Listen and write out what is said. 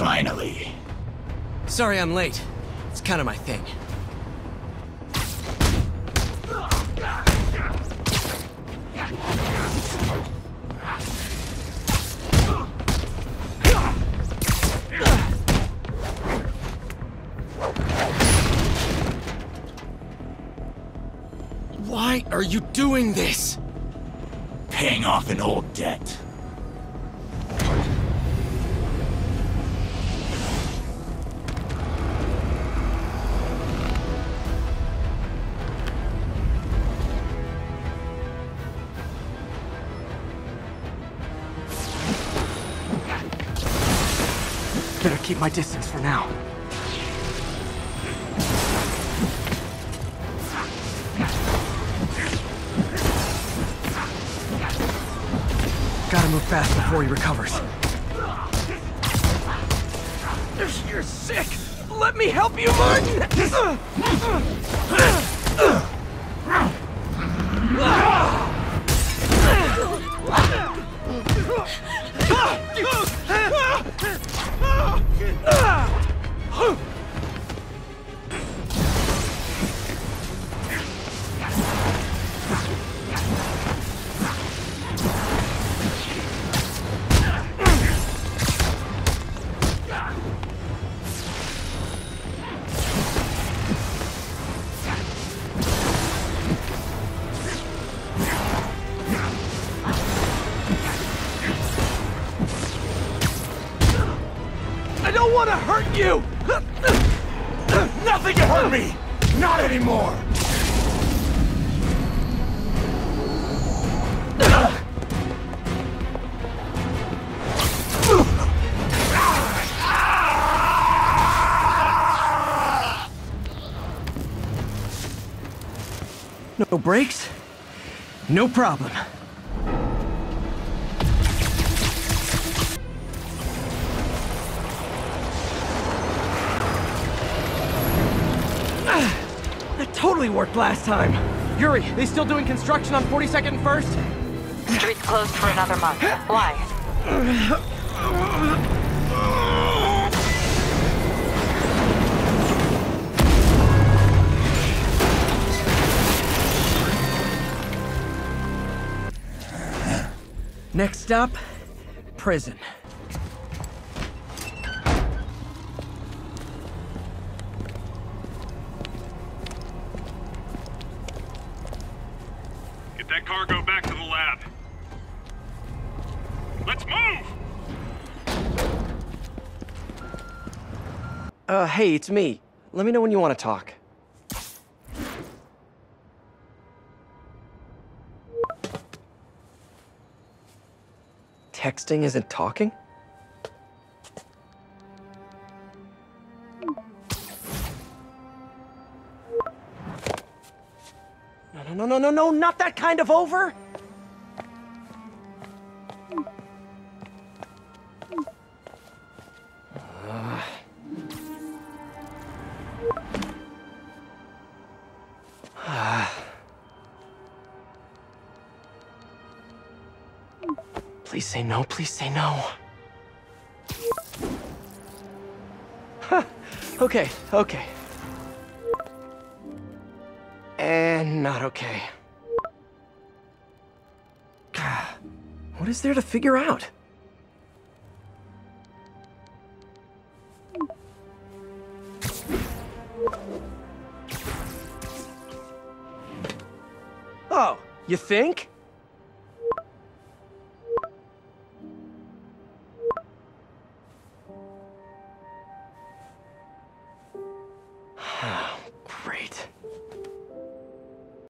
Finally. Sorry I'm late. It's kind of my thing. Why are you doing this? Paying off an old debt. Better keep my distance for now. Gotta move fast before he recovers. You're sick! Let me help you, Martin! I don't want to hurt you! Nothing can hurt me! Not anymore! No brakes? No problem. Totally worked last time. Yuri, they still doing construction on 42nd and 1st? Street's closed for another month. Why? Next stop, prison. That cargo back to the lab. Let's move! Hey, it's me. Let me know when you want to talk. Texting isn't talking? No, not that kind of over! Please say no, please say no. Huh, okay. And not okay. What is there to figure out? Oh, you think?